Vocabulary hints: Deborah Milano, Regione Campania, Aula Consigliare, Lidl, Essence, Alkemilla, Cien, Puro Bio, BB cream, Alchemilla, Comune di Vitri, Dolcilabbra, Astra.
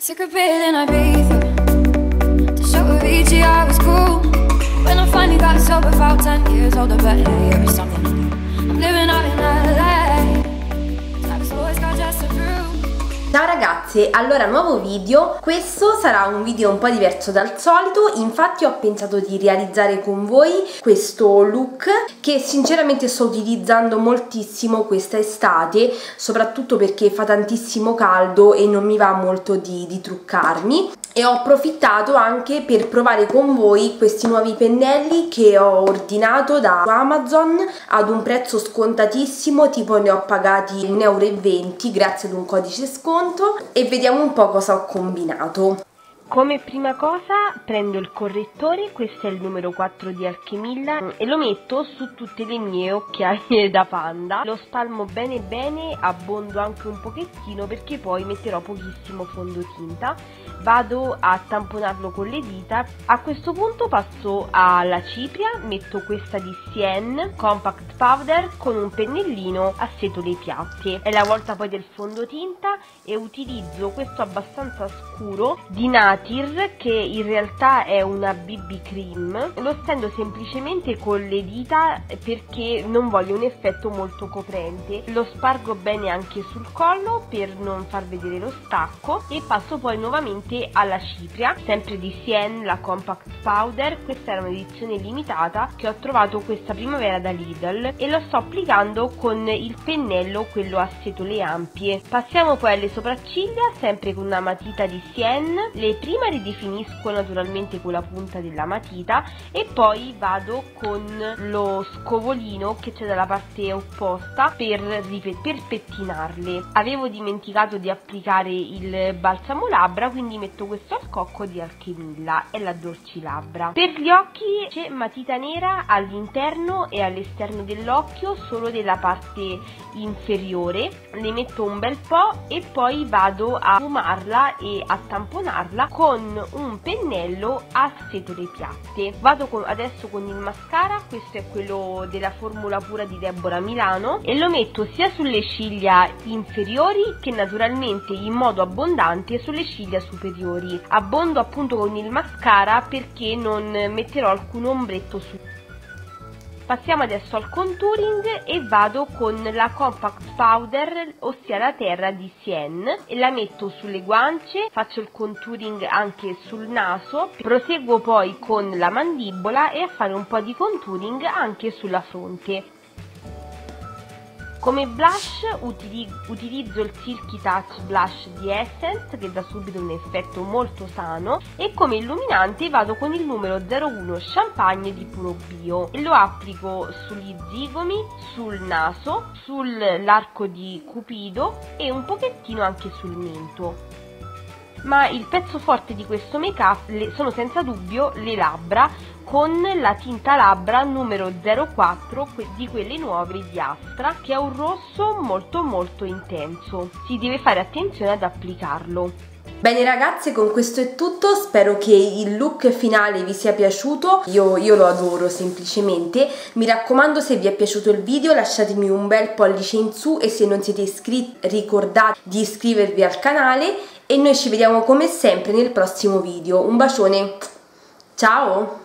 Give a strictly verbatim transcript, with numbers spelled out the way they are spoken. took a pill and I bathed to show with E G I was cool. When I finally got sober, about ten years older, but hey, it was something new. I'm living out in L A. Life's always got just a brew. Ciao ragazze, allora nuovo video. Questo sarà un video un po' diverso dal solito, infatti ho pensato di realizzare con voi questo look che sinceramente sto utilizzando moltissimo questa estate, soprattutto perché fa tantissimo caldo e non mi va molto di, di truccarmi. E ho approfittato anche per provare con voi questi nuovi pennelli che ho ordinato da Amazon ad un prezzo scontatissimo, tipo ne ho pagati un euro e venti grazie ad un codice sconto, e vediamo un po' cosa ho combinato. Come prima cosa prendo il correttore, questo è il numero quattro di Alkemilla, e lo metto su tutte le mie occhiaie da panda. Lo spalmo bene bene, abbondo anche un pochettino perché poi metterò pochissimo fondotinta. Vado a tamponarlo con le dita. A questo punto passo alla cipria, metto questa di Cien Compact Powder con un pennellino a setole piatte. È la volta poi del fondotinta e utilizzo questo abbastanza scuro di Nata, che in realtà è una B B cream. Lo stendo semplicemente con le dita perché non voglio un effetto molto coprente. Lo spargo bene anche sul collo per non far vedere lo stacco, e passo poi nuovamente alla cipria, sempre di Cien, la Compact Powder. Questa era un'edizione limitata che ho trovato questa primavera da Lidl, e lo sto applicando con il pennello, quello a setole ampie. Passiamo poi alle sopracciglia, sempre con una matita di Cien. Le prima ridefinisco naturalmente con la punta della matita e poi vado con lo scovolino che c'è dalla parte opposta per, per pettinarle. Avevo dimenticato di applicare il balsamo labbra, quindi metto questo al cocco di Alchemilla, è la dolcilabbra. Per gli occhi c'è matita nera all'interno e all'esterno dell'occhio, solo della parte inferiore. Ne metto un bel po' e poi vado a fumarla e a tamponarla con un pennello a setole piatte. Vado con, adesso con il mascara, questo è quello della formula pura di Deborah Milano, e lo metto sia sulle ciglia inferiori che naturalmente in modo abbondante sulle ciglia superiori. Abbondo appunto con il mascara perché non metterò alcun ombretto su. Passiamo adesso al contouring e vado con la Compact Powder, ossia la terra di Cien, e la metto sulle guance, faccio il contouring anche sul naso, proseguo poi con la mandibola e a fare un po' di contouring anche sulla fronte. Come blush utilizzo il Silky Touch Blush di Essence, che dà subito un effetto molto sano, e come illuminante vado con il numero zero uno Champagne di Puro Bio. Lo applico sugli zigomi, sul naso, sull'arco di Cupido e un pochettino anche sul mento. Ma il pezzo forte di questo make-up sono senza dubbio le labbra, con la tinta labbra numero zero quattro di quelle nuove di Astra, che ha un rosso molto molto intenso. Si deve fare attenzione ad applicarlo. Bene ragazze, con questo è tutto, spero che il look finale vi sia piaciuto, io, io lo adoro semplicemente. Mi raccomando, se vi è piaciuto il video lasciatemi un bel pollice in su, e se non siete iscritti ricordate di iscrivervi al canale, e noi ci vediamo come sempre nel prossimo video. Un bacione, ciao!